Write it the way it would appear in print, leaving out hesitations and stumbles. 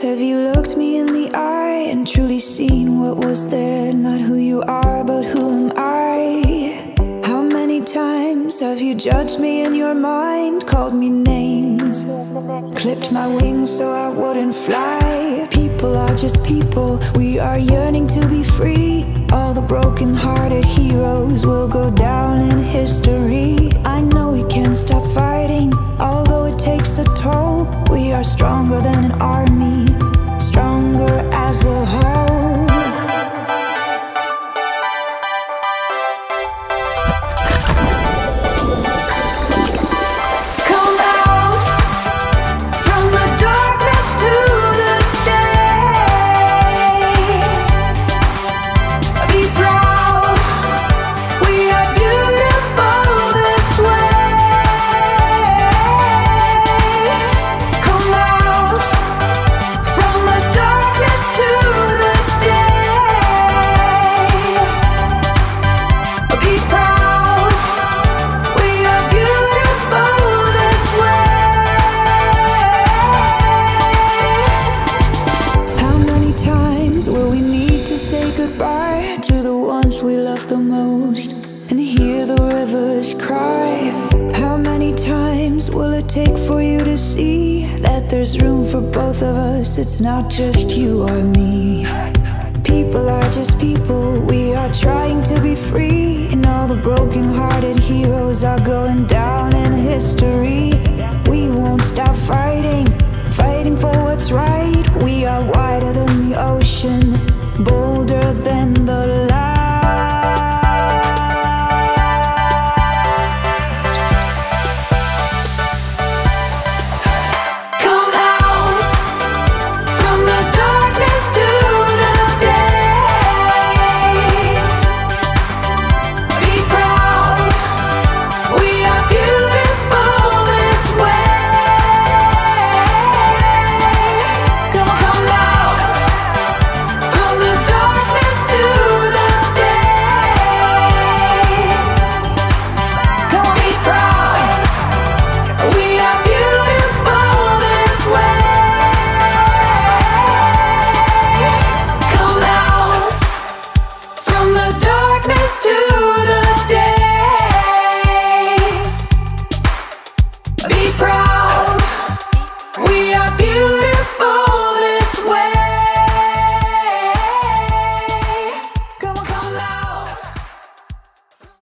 close? Have you looked me in the eye and truly seen what was there? Not who you are, but who am I? How many times have you judged me in your mind? Called me names, clipped my wings so I wouldn't fly. People are just people, we are yearning to be free. All the broken-hearted heroes will go down in history. I know we can't stop fighting, although it takes a toll. We are stronger than an army, stronger as a whole. It's not just you or me. People are just people, we are trying to be free. And all the broken-hearted heroes are going down in history.